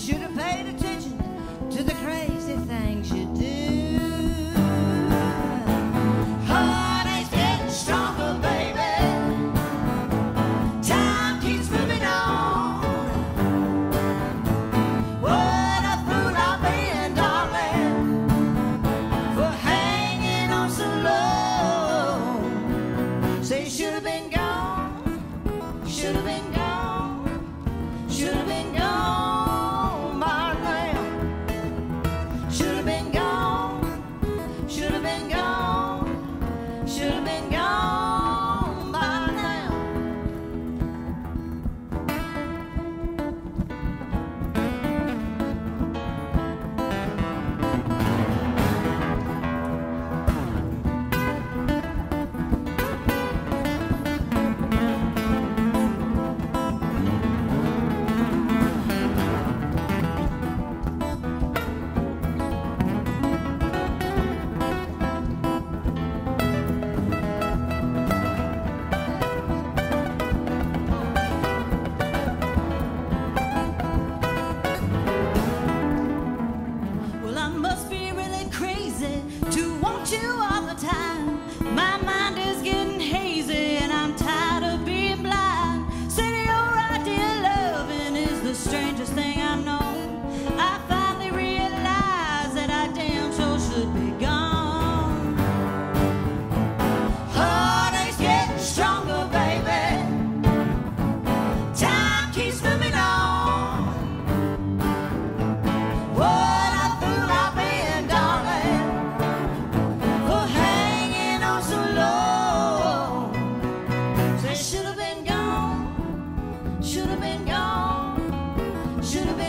should have paid attention to the crazy things you do. Heartache's getting stronger, baby. Time keeps moving on. What a fool I've been, darling, for hanging on so low. Say you should have been gone, you should have been gone. Should have been gone, should have been gone, should have been